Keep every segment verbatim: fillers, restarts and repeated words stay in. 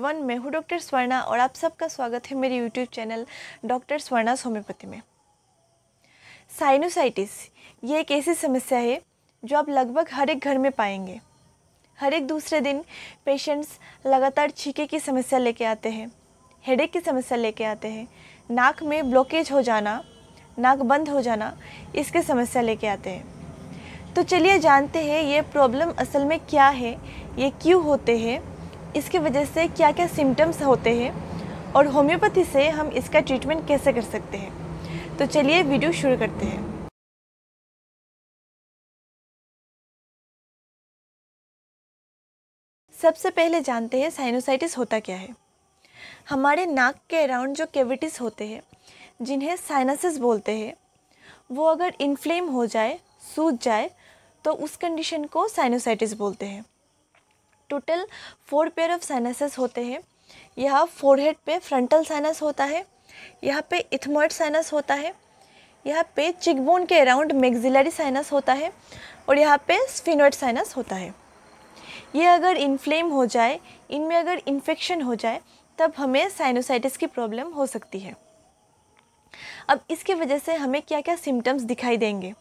Everyone, मैं हूँ doctor Swarna और आप सबका स्वागत है मेरे YouTube channel doctor Swarna homeopathy में। साइनोसाइटिस ये एक ऐसी समस्या है जो आप लगभग हर एक घर में पाएंगे। हर एक दूसरे दिन पेशेंट्स लगातार छींके की समस्या लेके आते हैं, हेडेक की समस्या लेके आते हैं, नाक में ब्लॉकेज हो जाना, नाक बंद हो जाना, इसकी समस्या लेके आते हैं। तो चलिए जानते हैं ये प्रॉब्लम असल में क्या है, ये क्यों होते हैं, इसकी वजह से क्या क्या सिम्टम्स होते हैं और होम्योपैथी से हम इसका ट्रीटमेंट कैसे कर सकते हैं। तो चलिए वीडियो शुरू करते हैं। सबसे पहले जानते हैं साइनोसाइटिस होता क्या है। हमारे नाक के अराउंड जो कैविटीज़ होते हैं, जिन्हें साइनसेस बोलते हैं, वो अगर इन्फ्लेम हो जाए, सूज जाए, तो उस कंडीशन को साइनोसाइटिस बोलते हैं। Total four pair of sinuses होते हैं। यहाँ फोरहेड पे फ्रंटल साइनस होता है, यहाँ पे इथमॉइड साइनस होता है, यहाँ पे चिकबोन के अराउंड मैक्सिलरी साइनस होता है और यहाँ पे स्फिनॉइड साइनस होता है। ये अगर इन्फ्लेम हो जाए, इनमें अगर इन्फेक्शन हो जाए, तब हमें साइनोसाइटिस की प्रॉब्लम हो सकती है। अब इसकी वजह से हमें क्या क्या सिम्टम्स दिखाई देंगे।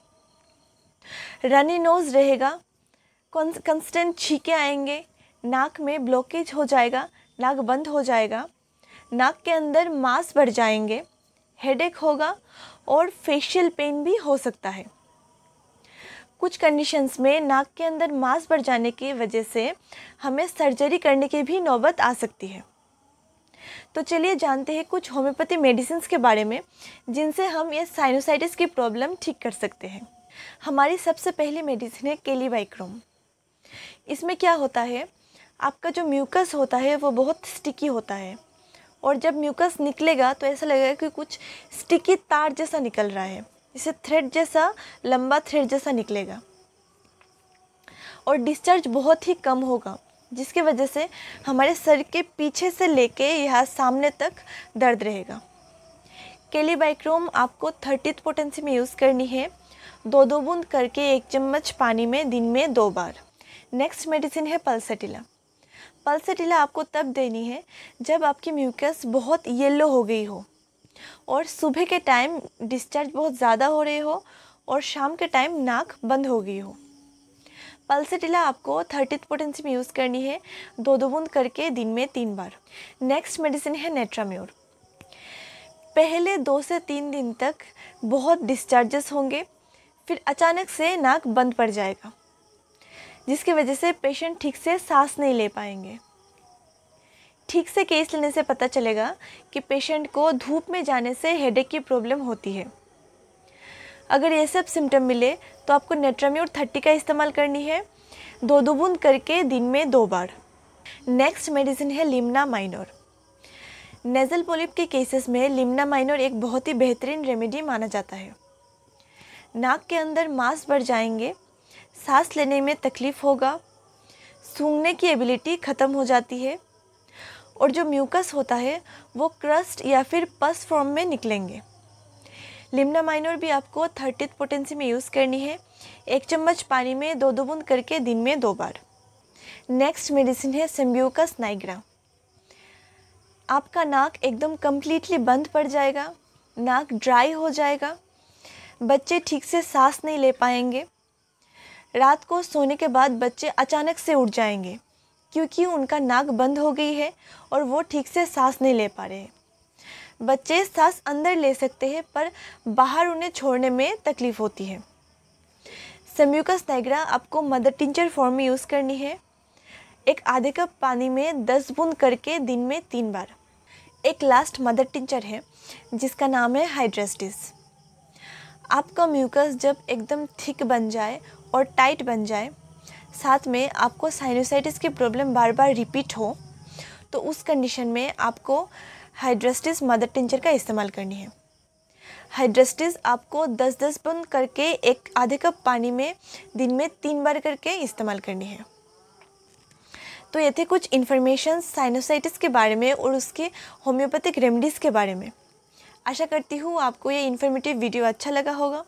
रनी नोज़ रहेगा, कंस्टेंट छींके आएंगे, नाक में ब्लॉकेज हो जाएगा, नाक बंद हो जाएगा, नाक के अंदर मांस बढ़ जाएंगे, हेडेक होगा और फेशियल पेन भी हो सकता है। कुछ कंडीशंस में नाक के अंदर मांस बढ़ जाने की वजह से हमें सर्जरी करने की भी नौबत आ सकती है। तो चलिए जानते हैं कुछ होम्योपैथी मेडिसिन्स के बारे में, जिनसे हम ये साइनोसाइटिस की प्रॉब्लम ठीक कर सकते हैं। हमारी सबसे पहली मेडिसिन है केलीबाइक्रोम। इसमें क्या होता है, आपका जो म्यूकस होता है वो बहुत स्टिकी होता है और जब म्यूकस निकलेगा तो ऐसा लगेगा कि कुछ स्टिकी तार जैसा निकल रहा है, इसे थ्रेड जैसा, लंबा थ्रेड जैसा निकलेगा और डिस्चार्ज बहुत ही कम होगा, जिसके वजह से हमारे सर के पीछे से लेके यहाँ सामने तक दर्द रहेगा। केलीबाइक्रोम आपको थर्टीथ पोटेंसी में यूज़ करनी है, दो दो बूंद करके एक चम्मच पानी में दिन में दो बार। नेक्स्ट मेडिसिन है पल्सेटिला। पल्सेटिला आपको तब देनी है जब आपकी म्यूकस बहुत येलो हो गई हो और सुबह के टाइम डिस्चार्ज बहुत ज़्यादा हो रहे हो और शाम के टाइम नाक बंद हो गई हो। पल्सेटिला आपको थर्टीथ पोटेंसी में यूज़ करनी है, दो दो बूंद करके दिन में तीन बार। नेक्स्ट मेडिसिन है नेट्राम्योर। पहले दो से तीन दिन तक बहुत डिस्चार्जेस होंगे, फिर अचानक से नाक बंद पड़ जाएगा, जिसकी वजह से पेशेंट ठीक से सांस नहीं ले पाएंगे। ठीक से केस लेने से पता चलेगा कि पेशेंट को धूप में जाने से हेडेक की प्रॉब्लम होती है। अगर ये सब सिम्टम मिले तो आपको नेट्राम्योर थर्टी का इस्तेमाल करनी है, दो दो बूंद करके दिन में दो बार। नेक्स्ट मेडिसिन है लिम्ना माइनर। नेज़ल पॉलिप के केसेस में लिम्ना माइनर एक बहुत ही बेहतरीन रेमेडी माना जाता है। नाक के अंदर मांस बढ़ जाएंगे, सांस लेने में तकलीफ़ होगा, सूंघने की एबिलिटी ख़त्म हो जाती है और जो म्यूकस होता है वो क्रस्ट या फिर पस फॉर्म में निकलेंगे। लिम्ना माइनर भी आपको थर्टीथ पोटेंसी में यूज़ करनी है, एक चम्मच पानी में दो दो बूंद करके दिन में दो बार। नेक्स्ट मेडिसिन है सैम्बुकस नाइग्रा। आपका नाक एकदम कम्प्लीटली बंद पड़ जाएगा, नाक ड्राई हो जाएगा, बच्चे ठीक से सांस नहीं ले पाएंगे, रात को सोने के बाद बच्चे अचानक से उठ जाएंगे क्योंकि उनका नाक बंद हो गई है और वो ठीक से सांस नहीं ले पा रहे हैं। बच्चे सांस अंदर ले सकते हैं पर बाहर उन्हें छोड़ने में तकलीफ़ होती है। सैम्बुकस नाइग्रा आपको मदर टिंचर फॉर्म में यूज़ करनी है, एक आधे कप पानी में दस बूंद करके दिन में तीन बार। एक लास्ट मदर टिंचर है जिसका नाम है हाइड्रेस्टिस। आपका म्यूकस जब एकदम थिक बन जाए और टाइट बन जाए, साथ में आपको साइनोसाइटिस की प्रॉब्लम बार बार रिपीट हो, तो उस कंडीशन में आपको हाइड्रेस्टिस मदर टिंचर का इस्तेमाल करनी है। हाइड्रेस्टिस आपको दस दस बूंद करके एक आधे कप पानी में दिन में तीन बार करके इस्तेमाल करनी है। तो ये थे कुछ इन्फॉर्मेशन साइनोसाइटिस के बारे में और उसके होम्योपैथिक रेमडीज़ के बारे में। आशा करती हूँ आपको ये इन्फॉर्मेटिव वीडियो अच्छा लगा होगा।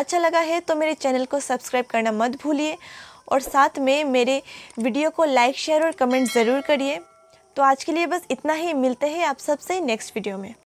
अच्छा लगा है तो मेरे चैनल को सब्सक्राइब करना मत भूलिए और साथ में मेरे वीडियो को लाइक, शेयर और कमेंट ज़रूर करिए। तो आज के लिए बस इतना ही, मिलते हैं आप सबसे नेक्स्ट वीडियो में।